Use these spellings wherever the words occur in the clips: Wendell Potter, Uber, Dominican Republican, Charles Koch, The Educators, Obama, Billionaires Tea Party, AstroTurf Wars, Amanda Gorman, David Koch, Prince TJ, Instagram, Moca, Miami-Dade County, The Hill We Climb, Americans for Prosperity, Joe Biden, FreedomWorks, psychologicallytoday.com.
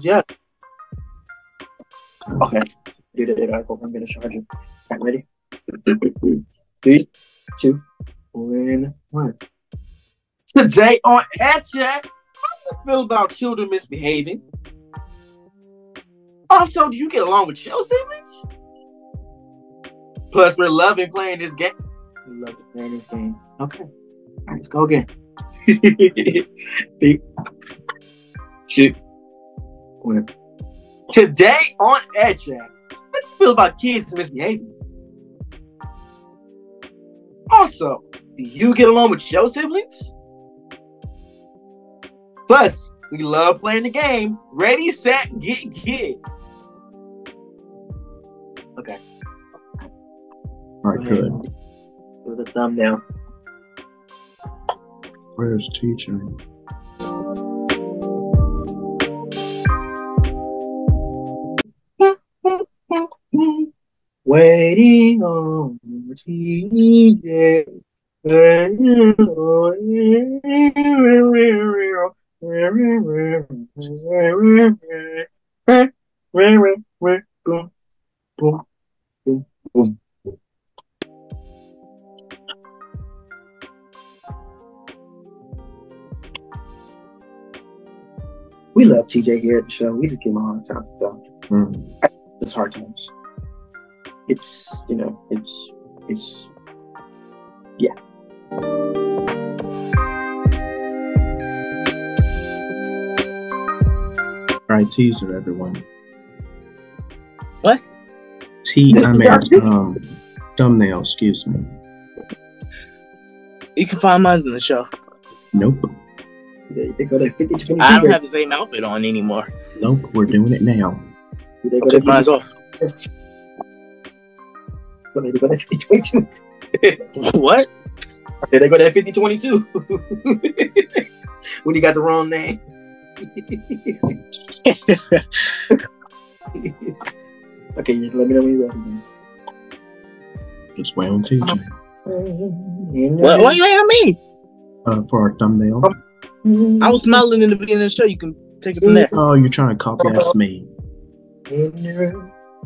news yet. Okay. I'm going to charge it. All right, ready? 3, 2, 1, 1. Today on Ad Chat, how do you feel about children misbehaving? Also, do you get along with your siblings? Plus, we're loving playing this game. We love playing this game. Okay. All right, let's go again. 3, 2, 1. Today on Ad Chat, how do you feel about kids misbehaving? Also, do you get along with your siblings? Plus, we love playing the game. Ready, set, get, kid. Okay. All right, good. With a thumbnail. Where's teaching? Waiting on TJ. We love TJ here at the show. We just give him a hard time. It's hard times. It's, you know, it's, yeah. All right, teaser, everyone. What? Thumbnail, excuse me. You can find mine in the show. Nope. They go to 50, I don't have the same outfit on anymore. Nope, we're doing it now. They go to mine's off. They go to 5022. What? They go to 5022. When you got the wrong name. Okay, just let me know when you're ready. Just wait on TJ. What? Why you waiting on me? For our thumbnail. I was smiling in the beginning of the show. You can take it from there. Oh, you're trying to copy as me.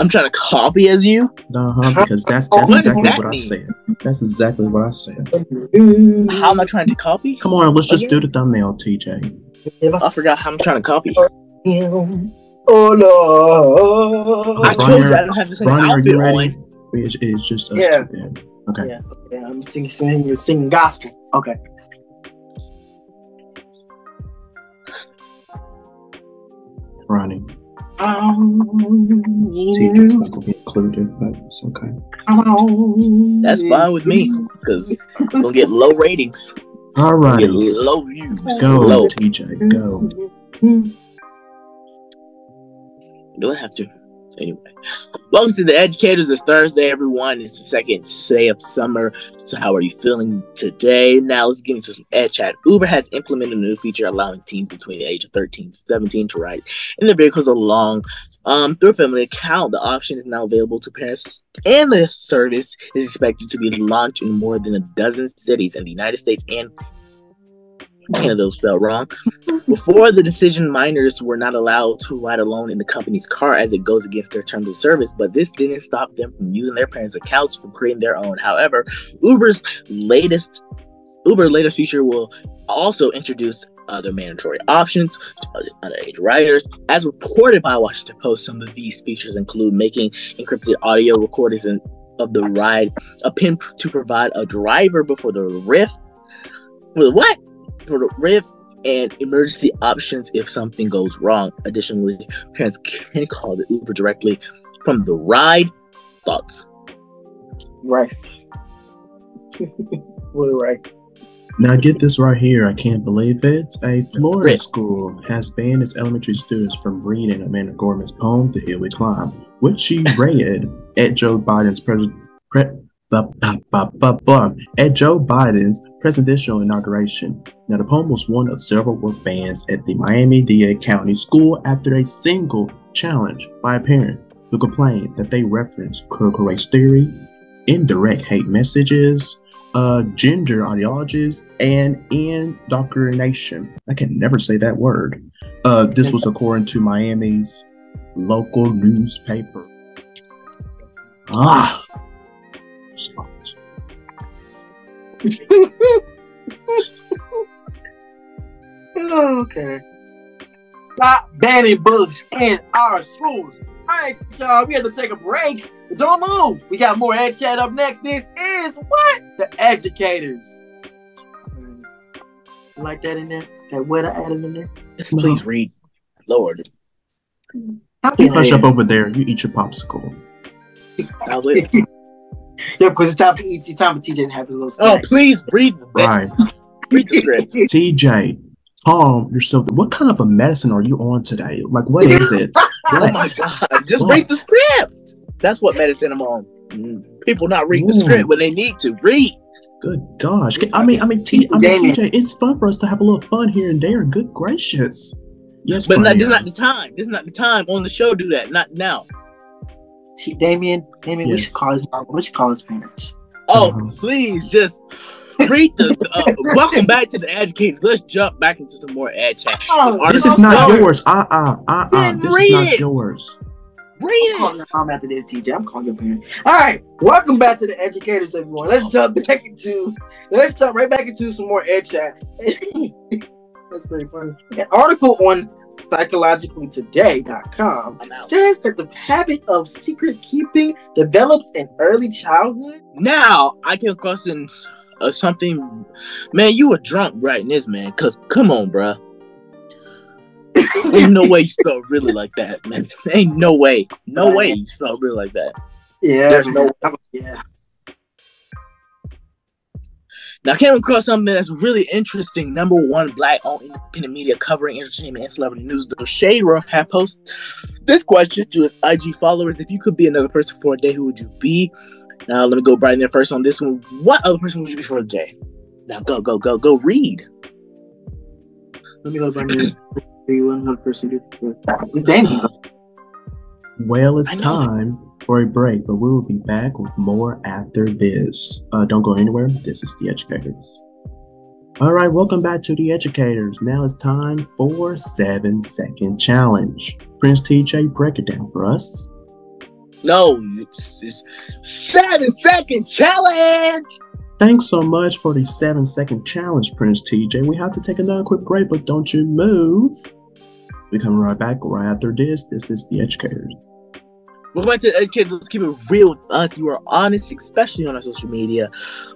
I'm trying to copy as you? Uh-huh, because that's exactly what I said. That's exactly what I said. How am I trying to copy? Come on, let's just do the thumbnail, TJ. I forgot how I'm trying to copy. Oh, no. I told you I don't have the same outfit on. It's just us two. Okay. Yeah, I'm singing gospel. Okay. Ronnie. TJ's not gonna be included, but it's okay. That's fine with me, because we're gonna get low ratings. All right. Low views. Go, low. TJ, go. Do I have to? Anyway. Welcome to The Educators. It's Thursday, everyone. It's the second day of summer. So how are you feeling today? Now let's get into some Ed Chat. Uber has implemented a new feature allowing teens between the age of 13 to 17 to ride in their vehicles along through a family account. The option is now available to parents, and the service is expected to be launched in more than a dozen cities in the United States and Canada. Spelled wrong. Before the decision, minors were not allowed to ride alone in the company's car, as it goes against their terms of service, but this didn't stop them from using their parents' accounts for creating their own. However, Uber's latest feature will also introduce other mandatory options to underage riders. As reported by Washington Post, some of these features include making encrypted audio recordings of the ride a pin to provide a driver before the rift. For the RIF, and emergency options if something goes wrong. Additionally, parents can call the Uber directly from the ride. Thoughts? Rife. What a rife. Now get this right here. I can't believe it. A Florida school has banned its elementary students from reading Amanda Gorman's poem, The Hill We Climb, which she read at Joe Biden's presidential inauguration. Now, the poem was one of several work bans at the Miami-Dade County school after a single challenge by a parent who complained that they referenced critical race theory, indirect hate messages, gender ideologies, and indoctrination. I can never say that word. This was according to Miami's local newspaper. Ah. Okay. Stop banning books in our schools. All right, y'all, we have to take a break. But don't move. We got more Ed Chat up next. This is what? The Educators. Like that in there? That weather added in there? Yes, please read. Lord. You hush up over there. You eat your popsicle. I will. Yeah, because it's time to eat. It's time for TJ to have his little snack. Oh, please read the right. Read the script. TJ, calm yourself. What kind of a medicine are you on today? Like, what is it? Oh my God. Just read the script. That's what medicine I'm on. People not reading the script when they need to read. Good gosh. I mean, TJ, it's fun for us to have a little fun here and there. Good gracious. Yes, but this is not the time. This is not the time on the show. Do that. Not now. Damien, yes. We should call his mom. We should call his parents. Oh, please, just read the. Welcome back to the Educators. Let's jump back into some more Ed Chat. Oh, this is not yours. This is not yours. Read it. I'm calling your mom after this, TJ. I'm calling your parents. All right, welcome back to the Educators, everyone. Let's jump right back into some more Ed Chat. That's very funny. An article on psychologicallytoday.com says that the habit of secret keeping develops in early childhood. Now, I can question something. Man, you were drunk writing this, man. Because, come on, bruh. Ain't no way you spelled really like that, man. Ain't no way. No way you spelled really like that. Yeah. There's no way. Yeah. Now, I came across something that's really interesting. Number one, Black-owned independent media covering entertainment and celebrity news. The Shade Room had posted this question to its IG followers. If you could be another person for a day, who would you be? Now, let me go right in there first on this one. What other person would you be for a day? Now, go read. Let me go by me. Well, it's time for a break, but we will be back with more after this. Don't go anywhere. This is The Educators. All right, welcome back to The Educators. Now it's time for 7-second challenge. Prince TJ, break it down for us. No, it's 7-second challenge. Thanks so much for the 7-second challenge, Prince TJ. We have to take another quick break, but don't you move. We're coming right back right after this. This is The Educators. Welcome back to The Educators. Let's keep it real with us. You are honest, especially on our social media.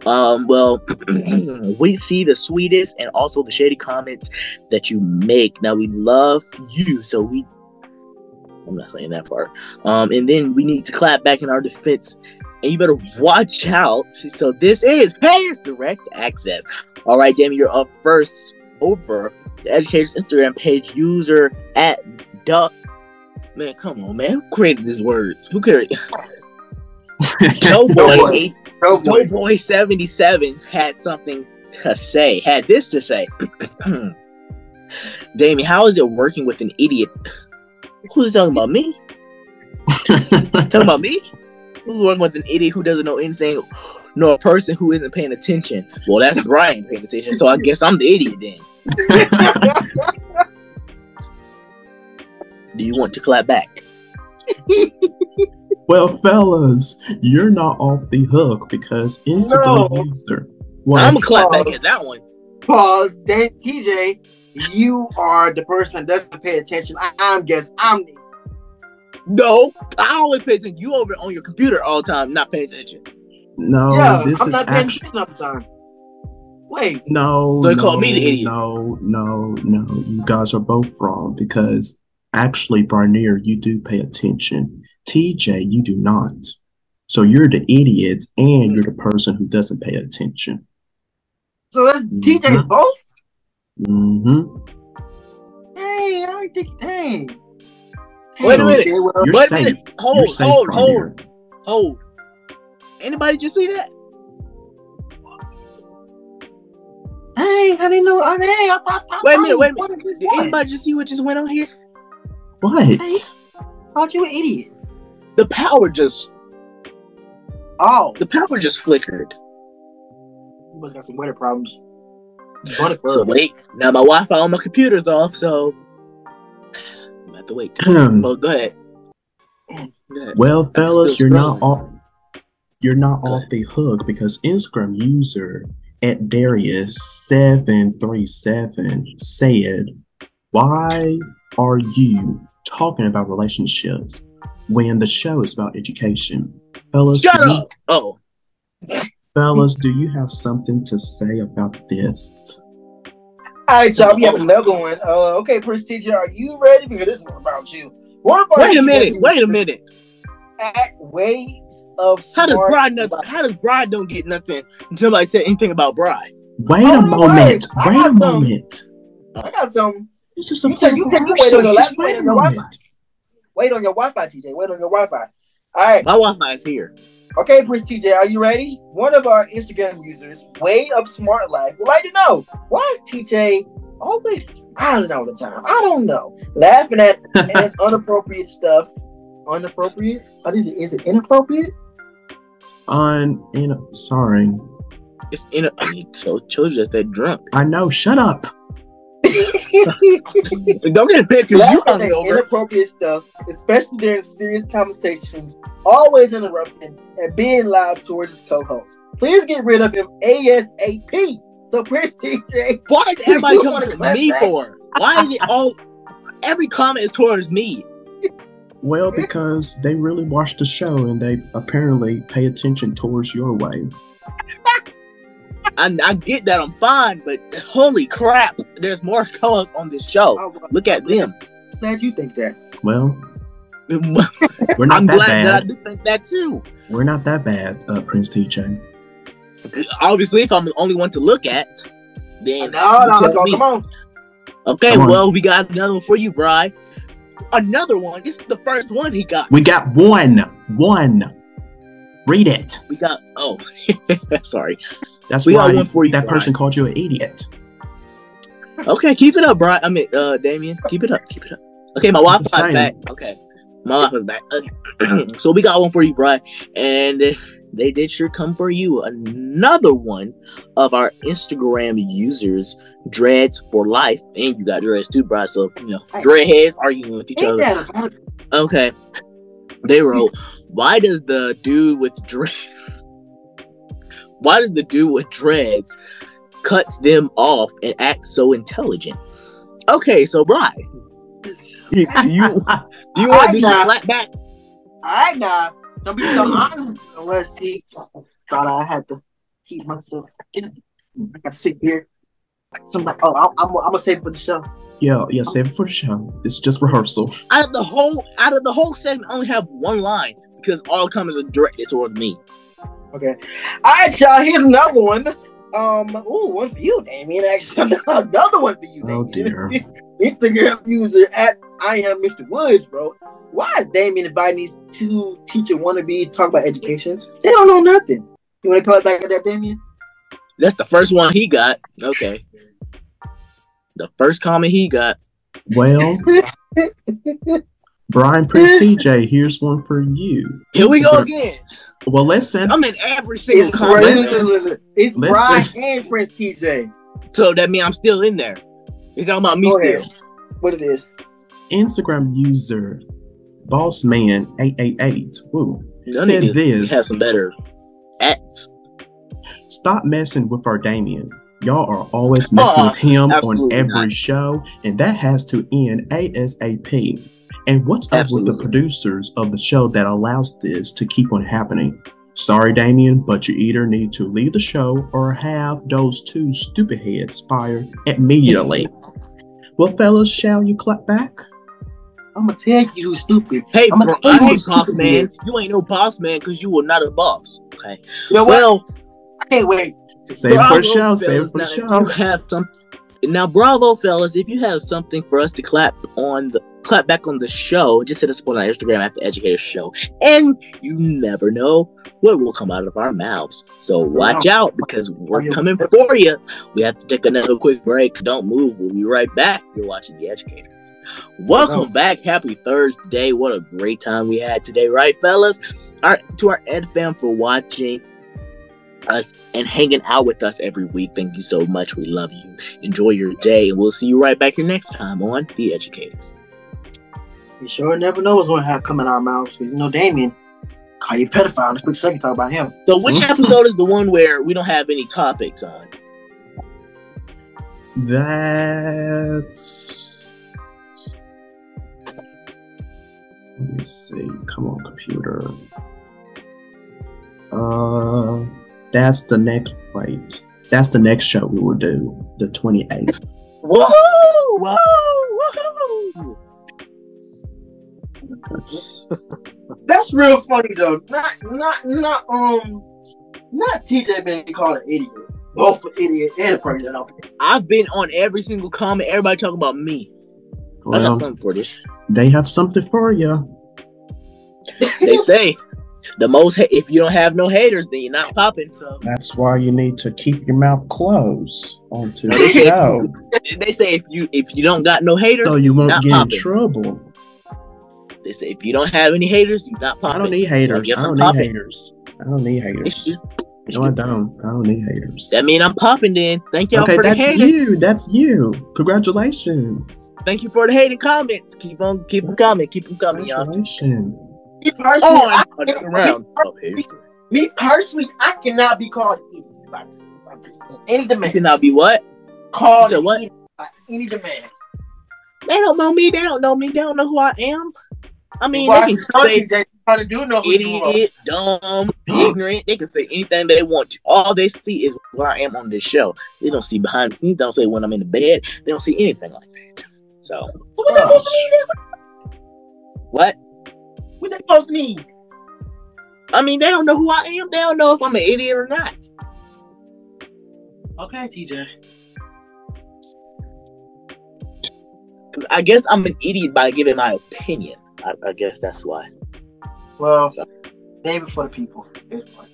We see the sweetest and also the shady comments that you make. Now, we love you, so I'm not saying that part. And then we need to clap back in our defense. And you better watch out. So this is Payers Direct Access. All right, Damien, you're up first over the Educators Instagram page user at Duck. Man, come on, man. Who created these words? Who created Doughboy77 had something to say. Had this to say. Damien, how is it working with an idiot? Who's talking about me? Talking about me? Who's working with an idiot who doesn't know anything, nor a person who isn't paying attention? Well, that's Brian paying attention, so I guess I'm the idiot then. Do you want to clap back? Well, fellas, you're not off the hook because Instagram user. Well, I'm going to clap back at that one. Pause. Then, TJ, you are the person that doesn't pay attention. I guess I'm the. No, I only pay attention. You over on your computer all the time, not paying attention. No, yeah, I'm not paying attention all the time. Wait. No. So they call me the idiot. No. You guys are both wrong because. Actually, Barnier, you do pay attention. TJ, you do not. So you're the idiot and you're the person who doesn't pay attention. So that's TJ's both? Mm-hmm. Hey, I don't think, wait a minute. Wait a minute. Hold. Anybody just see that? Hey, I didn't know. Wait a minute. Did anybody just see what just went on here? What? I thought you were an idiot. The power just flickered. You must got some weather problems. So wait, now my Wi-Fi on my computer's off, so I'm about to wait. Oh, go ahead. Well, fellas, you're not off the hook because Instagram user at Darius737 said, "Why are you talking about relationships when the show is about education?" Fellas, shut up. Oh. Fellas, do you have something to say about this? All right, y'all, we have another one. Okay, Prince TJ, are you ready? Because this one about you. Wait a minute. How does bride don't get nothing until I say anything about bride? Wait a moment. I got some. It's just wait on your Wi-Fi, TJ. Wait on your Wi-Fi. All right. My Wi-Fi is here. Okay, Prince TJ, are you ready? One of our Instagram users, Way of Smart Life, would like to know why TJ always smiling all the time. I don't know. Laughing at inappropriate stuff. Inappropriate? Is it inappropriate? Sorry. It's so children just that drunk. I know. Shut up. Don't get picked. Laughing at inappropriate stuff, especially during serious conversations, always interrupting and being loud towards his co-host. Please get rid of him ASAP. So, Prince TJ, why is everybody coming to me for? Why is it all? Every comment is towards me. Well, because they really watch the show and they apparently pay attention towards your way. I get that, I'm fine, but holy crap, there's more colors on this show. Look at them. Glad you think that. Well, I'm glad that I do think that too. We're not that bad, Prince TJ. Obviously, if I'm the only one to look at, then come on. Okay, well, we got another one for you, Bri. Another one. This is the first one he got. We got one. Read it. We got sorry. That's why that person called you an idiot. Okay, keep it up, Brian. I mean, Damien, keep it up. Okay, my Wi-Fi's back. Okay, my Wi-Fi's back. Okay. So we got one for you, Brian, and they did sure come for you. Another one of our Instagram users, Dreads for Life, and you got Dreads too, Brian. So you know, Dreadheads arguing with each other. Okay, they wrote, "Why does the dude with dreads? Why does the dude with dreads cuts them off and acts so intelligent?" Okay, so Brian, do you want to slap back? I know. Don't be so honest. Let's see. Thought I had to keep myself. I got to sit here. Somebody. Oh, I'm gonna save it for the show. Yeah, save it for the show. It's just rehearsal. Out of the whole segment, I only have one line because all comments are directed towards me. Okay. All right, y'all. Here's another one. One for you, Damien. Actually, another one for you, Damien. Oh, dear. Instagram user at I Am Mr. Woods, bro. Why is Damien inviting these two teacher wannabes to talk about education? They don't know nothing. You want to call it back at that, Damien? That's the first one he got. Okay. The first comment he got. Well, Brian, Prince TJ, here's one for you. Here we go again. Well, listen. I'm in every single comment. It's Brian and Prince TJ. So that means I'm still in there. You're talking about me still. What it is. Instagram user Bossman888 said this. He has some better apps. Stop messing with our Damien. Y'all are always messing with him on every show, and that has to end ASAP. And what's up with the producers of the show that allows this to keep on happening? Sorry, Damien, but you either need to leave the show or have those two stupid heads fired immediately. Well, fellas, shall you clap back? I'm going to tell you who's stupid. Hey, bro, I hate boss man. You ain't no boss man because you were not a boss. Okay. Well, I can't wait. Save it for the show. Bravo, fellas, if you have something for us to clap back on the show, just hit us up on our Instagram at The Educators Show. And you never know what will come out of our mouths. So watch out because we're coming for you. We have to take another quick break. Don't move. We'll be right back. You're watching The Educators. Welcome back. Happy Thursday. What a great time we had today, right, fellas? All right, to our Ed fam for watching. us and hanging out with us every week. Thank you so much. We love you. Enjoy your day, and we'll see you right back here next time on The Educators. You sure never know what's going to come in our mouths. Because you know, Damien, call you a pedophile. Let's quick second talk about him. So which episode is the one where we don't have any topics on? That's... Let me see. Come on, computer. That's the next, right? That's the next show we will do, the 28th. Whoa! Whoa! Whoa! That's real funny though. Not TJ being called an idiot. Both an idiot and a person. I've been on every single comment. Everybody talking about me. Well, I got something for this. They have something for you. They say. The most, if you don't have no haters, then you're not popping. So that's why you need to keep your mouth closed on to the show. They say if you don't got no haters, so you won't get in trouble. They say if you don't have any haters, you're not popping. I don't need haters. I don't need haters. I don't need haters. No, I don't. I don't need haters. That mean I'm popping then. Thank y'all for the haters. Okay, that's you. That's you. Congratulations. Thank you for the hating comments. Keep them coming. Keep them coming, y'all. Congratulations. Me personally, I cannot be called idiot by any demand. You cannot be what? Called what? Idiot by any demand. They don't know me. They don't know me. They don't know who I am. I mean, well, they can say they do know who idiot, dumb, ignorant. They can say anything they want to. All they see is where I am on this show. They don't see behind the scenes. They don't say when I'm in the bed. They don't see anything like that. So what? What they supposed to mean? I mean, they don't know who I am. They don't know if I'm an idiot or not. Okay, TJ. I guess I'm an idiot by giving my opinion. I guess that's why. Well, name it for the people. Here's one.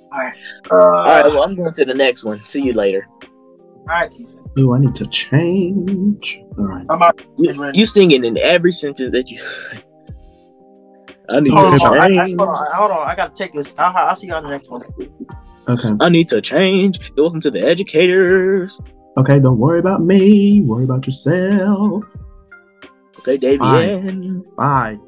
All right. All right. Well, I'm going to the next one. See you later. All right, TJ. Ooh, I need to change. All right. You singing in every sentence that you. I need to change. Hold on. I gotta take this. I'll see you on the next one. Okay. I need to change. Welcome to The Educators. Okay, don't worry about me. Worry about yourself. Okay, Davian. Bye.